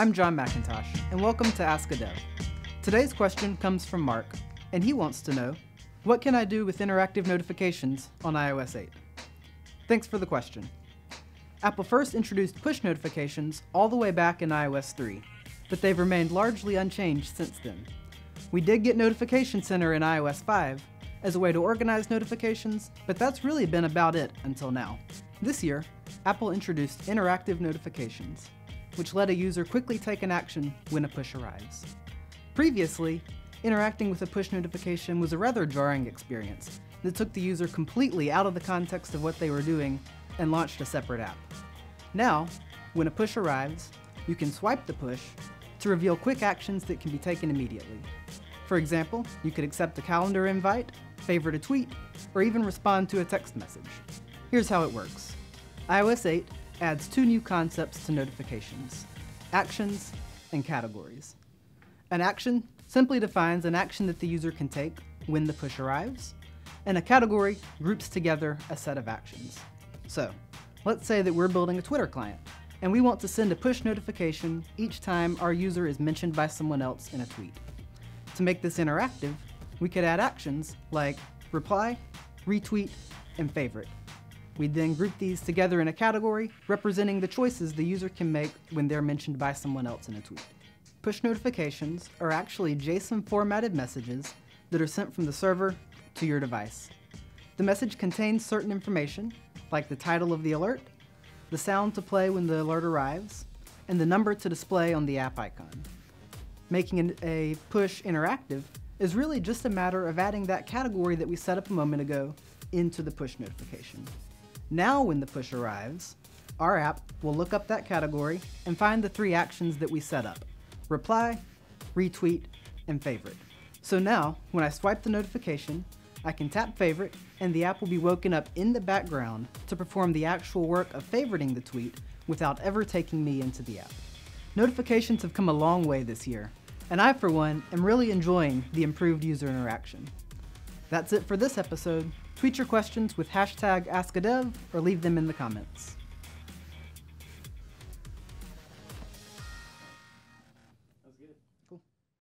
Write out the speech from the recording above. I'm John McIntosh, and welcome to AskADev. Today's question comes from Mark, and he wants to know, what can I do with interactive notifications on iOS 8? Thanks for the question. Apple first introduced push notifications all the way back in iOS 3, but they've remained largely unchanged since then. We did get Notification Center in iOS 5 as a way to organize notifications, but that's really been about it until now. This year, Apple introduced interactive notifications, which let a user quickly take an action when a push arrives. Previously, interacting with a push notification was a rather jarring experience that took the user completely out of the context of what they were doing and launched a separate app. Now, when a push arrives, you can swipe the push to reveal quick actions that can be taken immediately. For example, you could accept a calendar invite, favorite a tweet, or even respond to a text message. Here's how it works. iOS 8 adds two new concepts to notifications: actions and categories. An action simply defines an action that the user can take when the push arrives, and a category groups together a set of actions. So, let's say that we're building a Twitter client, and we want to send a push notification each time our user is mentioned by someone else in a tweet. To make this interactive, we could add actions like reply, retweet, and favorite. We'd then group these together in a category representing the choices the user can make when they're mentioned by someone else in a tweet. Push notifications are actually JSON formatted messages that are sent from the server to your device. The message contains certain information, like the title of the alert, the sound to play when the alert arrives, and the number to display on the app icon. Making a push interactive is really just a matter of adding that category that we set up a moment ago into the push notification. Now when the push arrives, our app will look up that category and find the three actions that we set up: reply, retweet, and favorite. So now, when I swipe the notification, I can tap favorite, and the app will be woken up in the background to perform the actual work of favoriting the tweet without ever taking me into the app. Notifications have come a long way this year, and I, for one, am really enjoying the improved user interaction. That's it for this episode. Tweet your questions with #AskADev or leave them in the comments.